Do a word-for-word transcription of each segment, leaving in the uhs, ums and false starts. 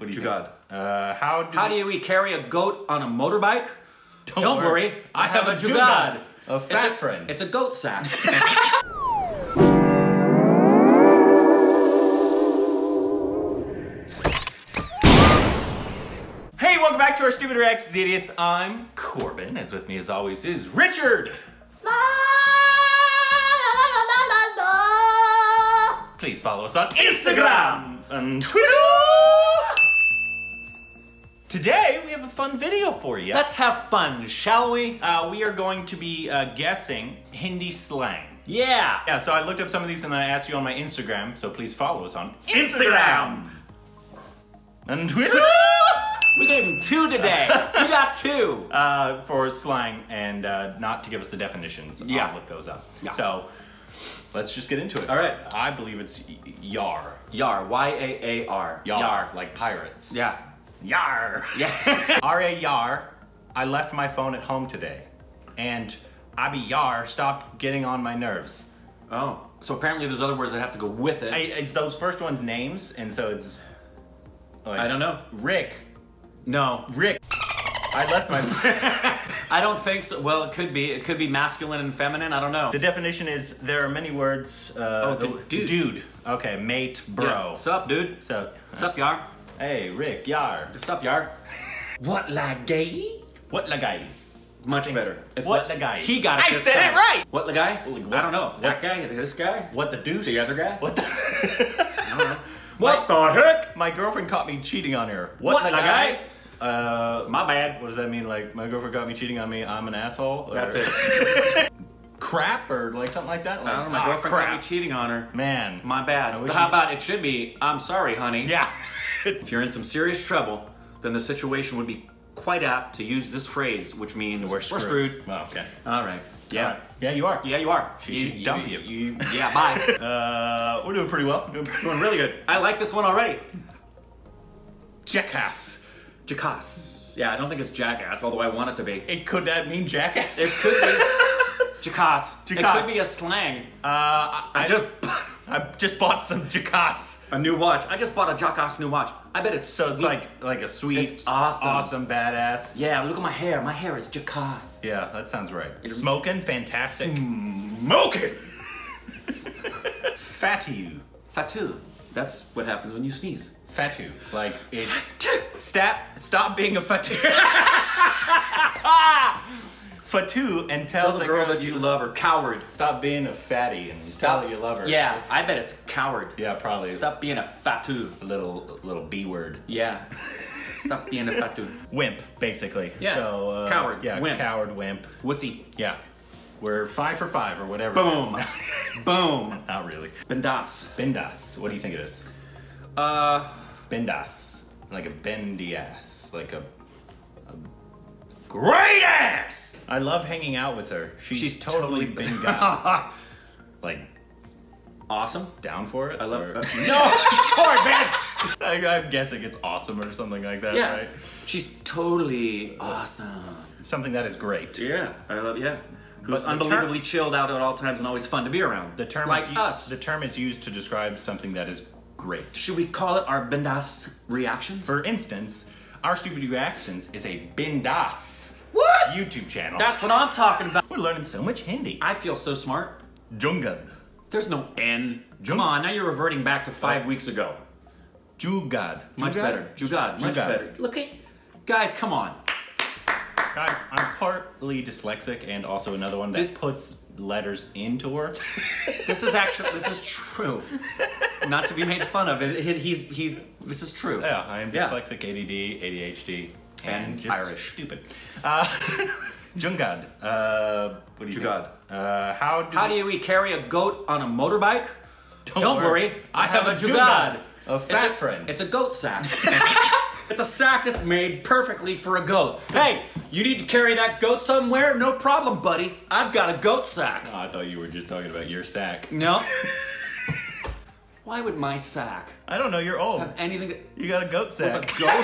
What do you Jugaad. Uh, how do, how do we carry a goat on a motorbike? Don't, Don't worry, worry, I have a Jugaad. A fat it's a, friend. It's a goat sack. Hey, welcome back to Our Stupid Reactions, idiots. I'm Korbin, as with me as always is Richard. La, la, la, la, la, la. Please follow us on Instagram and Twitter. Today, we have a fun video for you. Let's have fun, shall we? Uh, we are going to be uh, guessing Hindi slang. Yeah. Yeah, so I looked up some of these and I asked you on my Instagram, so please follow us on Instagram. Instagram. And Twitter. We gave him two today. We got two. Uh, for slang and uh, not to give us the definitions. Yeah. I'll look those up. Yeah. So, let's just get into it. All right. I believe it's Yar. Yar, Y A A R. Yar, Yar like pirates. Yeah. Yar! Yeah. R A Yar, I left my phone at home today. And I be Yar, stop getting on my nerves. Oh, so apparently there's other words that have to go with it. I, it's those first ones' names, and so it's... Like, I don't know. Rick. No. Rick. I left my... I don't think so. Well, it could be. It could be masculine and feminine. I don't know. The definition is there are many words... Uh, oh, the, dude. Dude. Okay, mate, bro. Yeah. Sup, dude? So, sup, Yar? Hey, Rick, Yar. What's up, Yar? What la gay? What la gay? Much think, better. It's what, what la guy. He got it. I said time. It right. What la guy? Well, like, I don't know. What, that guy? This guy? What the deuce? The other guy? What the? I don't know. What my, the heck? My girlfriend caught me cheating on her. What, what la, la guy? guy? Uh, my bad. What does that mean? Like my girlfriend caught me cheating on me. I'm an asshole. Or... That's it. Crap or like something like that. Like, I don't know. My oh, girlfriend crap. caught me cheating on her. Man, my bad. How she... about it should be? I'm sorry, honey. Yeah. If you're in some serious trouble, then the situation would be quite apt to use this phrase, which means we're screwed. We're screwed. Oh, okay. All right. Yeah. All right. Yeah, you are. Yeah, you are. She you, should you, dump you. you. you yeah, bye. uh, we're doing pretty well. We're doing, pretty doing really good. I like this one already. Jhakaas. Jhakaas. Yeah, I don't think it's jackass, although I want it to be. It could that mean jackass? It could be. Jhakaas. Jhakaas. It could be a slang. Uh, I, I, I just. I just bought some Jhakaas. A new watch. I just bought a Jhakaas new watch. I bet it's so sweet. It's like like a sweet, it's awesome, awesome, badass. Yeah, look at my hair. My hair is Jhakaas. Yeah, that sounds right. It Smoking, fantastic. Smoking. Fattu. Fattu. That's what happens when you sneeze. Fattu. Like it. Fattu. Stop. Stop being a fattu. Fattu and tell, tell the, the girl, girl that you love her, coward. Stop being a fatty and stop. Tell her you love her. Yeah, I bet it's coward. Yeah, probably. Stop being a fattu. A little, a little B word. Yeah. Stop being a fattu. Wimp, basically. Yeah. So, uh, coward. Yeah, wimp. Coward, wimp. Wussy. Yeah. We're five for five or whatever. Boom. Boom. Not really. Bindaas. Bindaas. What do you think it is? Uh. Bindaas. Like a bendy ass. Like a. Great ass! I love hanging out with her. She's, She's totally, totally bingo. Like, awesome? Down for it? I love her. Or... No! Corbin! I'm guessing it's awesome or something like that, yeah. Right? She's totally awesome. Something that is great. Yeah, I love, yeah. Who's but unbelievably term... chilled out at all times and always fun to be around. The term like is us. The term is used to describe something that is great. Should we call it our Bindaas reactions? For instance, Our Stupid Reactions is a Bindaas what? YouTube channel. That's what I'm talking about. We're learning so much Hindi. I feel so smart. Jugaad. There's no N. Jung Come on, now you're reverting back to five oh. weeks ago. Jugaad. Much Jugaad? better. Jugaad. Much Jugaad. better. Look at... Guys, come on. Guys, I'm partly dyslexic and also another one that this... puts letters into words. This is actually... This is true. Not to be made fun of. He's, he's, this is true. Yeah, I am dyslexic, yeah. A D D, A D H D, and, and just Irish. Stupid. Uh, Jugaad. Uh, what do you Jugaad. think? Uh, how do, how we... do we carry a goat on a motorbike? Don't, Don't worry. worry, I have, have a Jugaad. A fat it's a, friend. It's a goat sack. It's a sack that's made perfectly for a goat. Hey, you need to carry that goat somewhere? No problem, buddy. I've got a goat sack. Oh, I thought you were just talking about your sack. No. Why would my sack? I don't know. You're old. Have anything? To... You got a goat sack. With a goat?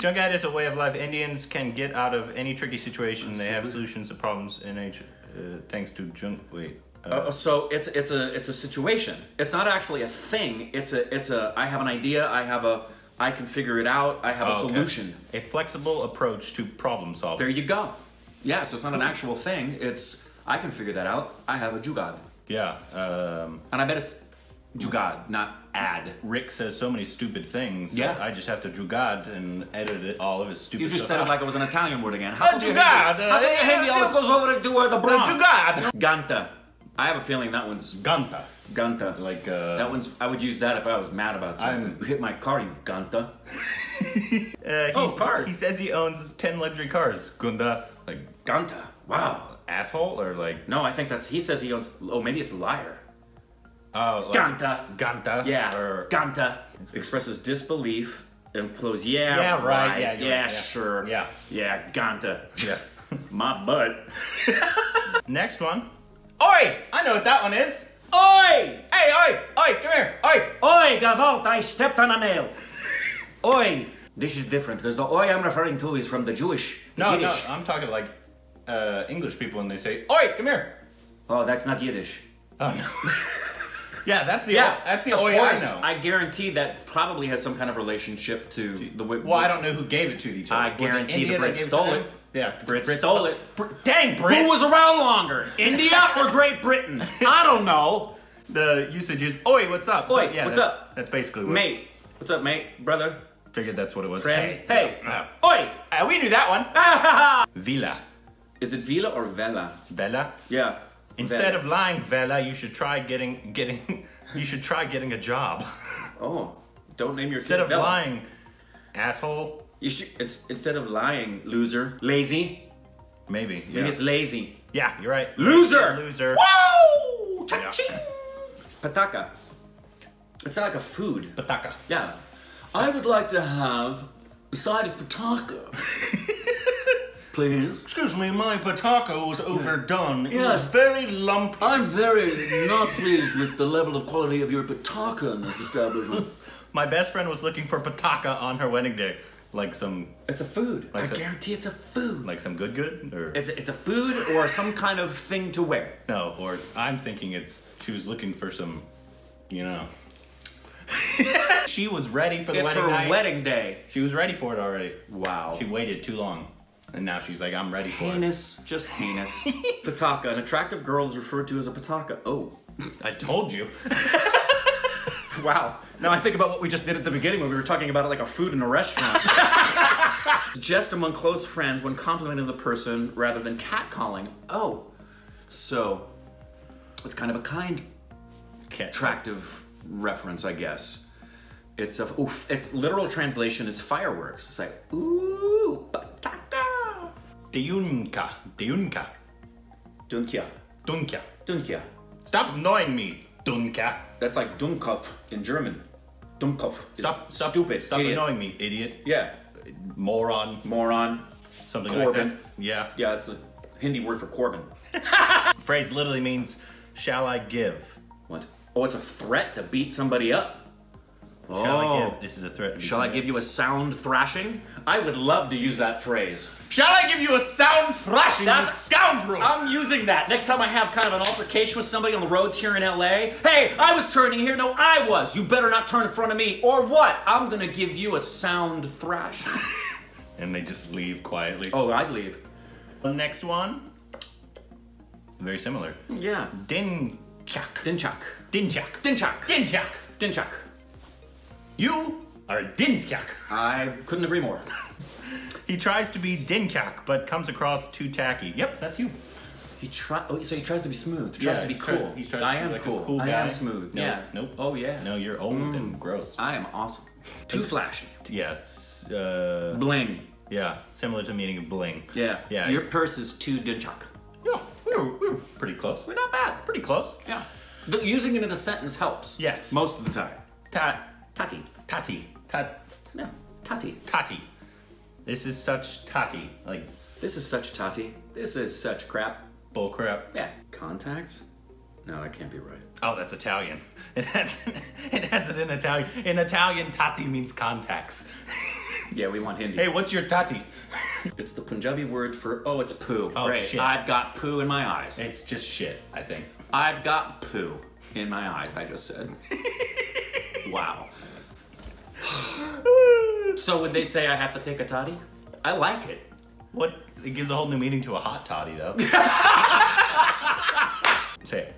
Jugaad is a way of life. Indians can get out of any tricky situation. They have solutions to problems in nature, uh, thanks to junk. Wait. Uh, uh, so it's it's a it's a situation. It's not actually a thing. It's a it's a. I have an idea. I have a I can figure it out. I have oh, a solution. Okay. A flexible approach to problem solving. There you go. Yeah, so it's not an actual thing. It's, I can figure that out. I have a Jugaad. Yeah. Um, and I bet it's Jugaad, not ad. Rick says so many stupid things yeah. that I just have to Jugaad and edit it, all of his stupid stuff. You just stuff. said it like it was an Italian word again. How uh, Jugaad! How uh, Hindi always goes over to uh, the Bronx? Jugaad! Ghanta. I have a feeling that one's... Ghanta. Ghanta. Like, uh... That one's... I would use that if I was mad about something. I'm... You hit my car, you Ghanta. uh, he, oh, car. He says he owns ten luxury cars. Gunda. Like, Ghanta. Wow. Asshole? Or like... No, I think that's... He says he owns... Oh, maybe it's liar. Oh, like... Ghanta. Ghanta. Yeah. Or... Ghanta. Expresses disbelief. Employs... Yeah, yeah, right. right. Yeah, yeah, yeah, right. sure. Yeah. Yeah, Ghanta. Yeah. My butt. Next one. Oi! I know what that one is. Oi! Hey, oi! Oi, come here! Oi! Oi, Gavolt, I stepped on a nail. Oi! This is different, because the oi I'm referring to is from the Jewish. The no, Yiddish. no, I'm talking like uh, English people and they say, oi, come here! Oh, that's not Yiddish. Oh, no. yeah, that's the yeah, oi, that's the oi I know. I guarantee that probably has some kind of relationship to the way... Well, I don't know who gave it to each other. I guarantee the Brits stole it. Yeah, Brits, Brits stole it. Br Dang, Brits! Who was around longer, India or Great Britain? I don't know. The usage is, oi, what's up? Oi, so, yeah, what's that, up? That's basically what... Mate. What's up, mate? Brother. Figured that's what it was. Friend. Hey. hey. No. Oi! Uh, we knew that one. Vela. Is it Vela or Vela? Vela? Yeah. Instead Vela. of lying Vela, you should try getting, getting, you should try getting a job. Oh, don't name your Instead kid of Vela. lying, asshole. You should, it's, instead of lying, loser. Lazy? Maybe, yeah. Maybe it's lazy. Yeah, you're right. Loser! Loser. Whoa! Cha-ching! Yeah. Pataka. It's like a food. Pataka. Yeah. I would like to have a side of pataka. Please. Excuse me, my pataka was overdone. Yes. It was very lumpy. I'm very not pleased with the level of quality of your pataka in this establishment. My best friend was looking for pataka on her wedding day. Like some... It's a food. Like I some, guarantee it's a food. Like some good good? Or it's, a, it's a food or some kind of thing to wear. No, or I'm thinking it's... She was looking for some, you know... She was ready for the it's wedding her night. wedding day. She was ready for it already. Wow. She waited too long. And now she's like, I'm ready for heinous, it. Heinous. Just heinous. Pataka. An attractive girl is referred to as a pataka. Oh. I told you. Wow. Now I think about what we just did at the beginning when we were talking about it like a food in a restaurant. Just among close friends when complimenting the person rather than catcalling. Oh. So, it's kind of a kind, Cat. attractive reference, I guess. It's a, oof, its literal translation is fireworks. It's like, ooh, pataka. Dunka. Dunka. Dunka. Dunka. Dunka. Stop annoying me. Dunka. That's like Dummkopf in German. Dummkopf. Stop, stop, stupid. Stop idiot. annoying me, idiot. Yeah. Moron. Moron. Something Korbin. like that. Yeah. Yeah, it's a Hindi word for Korbin. Phrase literally means, shall I give? What? Oh, it's a threat to beat somebody up. Shall oh. I give? This is a threat. To beat shall somebody. I give you a sound thrashing? I would love to use that phrase. Shall I give you a sound thrashing, That's scoundrel? I'm using that. Next time I have kind of an altercation with somebody on the roads here in L A, hey, I was turning here. No, I was. You better not turn in front of me. Or what? I'm going to give you a sound thrashing. And they just leave quietly. Oh, I'd leave. The next one. Very similar. Yeah. Dinchak. Dinchak. Dinchak. Dinchak. Dinchak. Dinchak. You are Dinchak. I couldn't agree more. He tries to be Dinchak, but comes across too tacky. Yep, that's you. He try oh, so he tries to be smooth. He tries yeah, to be he cool. He tries I to am be like cool. A cool guy. I am smooth. No, yeah. Nope. Oh yeah. No, you're old mm. and gross. I am awesome. Too flashy. Yeah. It's, uh, bling. Yeah. Similar to meaning of bling. Yeah. Yeah. Your purse is too Dinchak. Yeah. We were, we were pretty close. We're not bad. Pretty close. Yeah. But using it in a sentence helps. Yes. Most of the time. Ta Tatti. Tatti. Tat. No. Tatti. Tatti. This is such tati. Like, this is such tati. This is such crap. Bull crap. Yeah. Contacts? No, that can't be right. Oh, that's Italian. It has it has it in Italian. In Italian, tati means contacts. Yeah, we want Hindi. Hey, what's your tati? It's the Punjabi word for, oh, it's poo. Oh, Great. shit. I've got poo in my eyes. It's just shit, I think. I've got poo in my eyes, I just said. Wow. So when they say I have to take a toddy, I like it. What? It gives a whole new meaning to a hot toddy, though. Say it.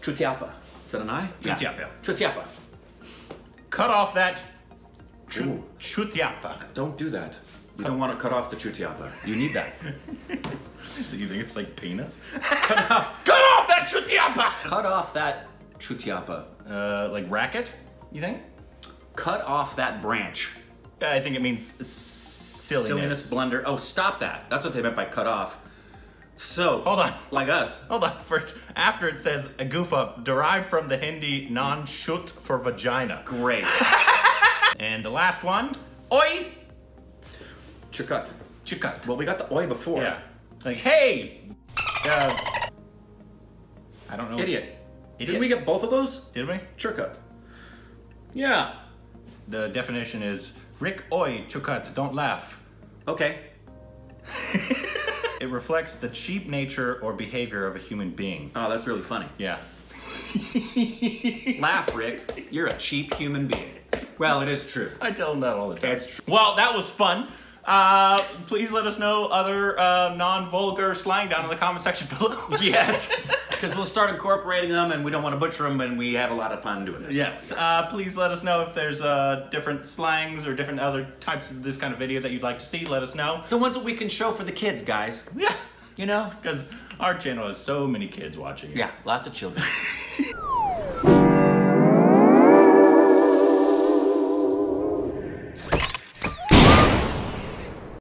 Chutiapa. Is that an I? Chutiapa. Yeah. Chutiapa. Cut off that chu chutiapa. Don't do that. You don't want to cut off the chutiapa. You need that. So you think it's like penis? Cut off. Cut off that chutiapa. Cut off that chutiapa. Uh, like racket? You think? Cut off that branch. I think it means silliness. Silliness, blunder. Oh, stop that. That's what they meant by cut off. So, hold on. Like us. Hold on. First, after it says a goof up, derived from the Hindi non-shut for vagina. Great. And the last one, oi. Chirkut. Chirkut. Well, we got the oi before. Yeah. Like, hey. Uh, I don't know. Idiot. Idiot. Didn't we get both of those? Did we? Chirkut. Yeah. The definition is, Rick oi chirkut, don't laugh. Okay. It reflects the cheap nature or behavior of a human being. Oh, that's really funny. Yeah. Laugh, Rick. You're a cheap human being. Well, it is true. I tell them that all the time. It's true. Well, that was fun. Uh, please let us know other uh, non-vulgar slang down in the comment section below. Yes. Because we'll start incorporating them, and we don't want to butcher them, and we have a lot of fun doing this. Yes. Uh, please let us know if there's uh, different slangs or different other types of this kind of video that you'd like to see. Let us know. The ones that we can show for the kids, guys. Yeah. You know? Because our channel has so many kids watching it. Yeah, lots of children.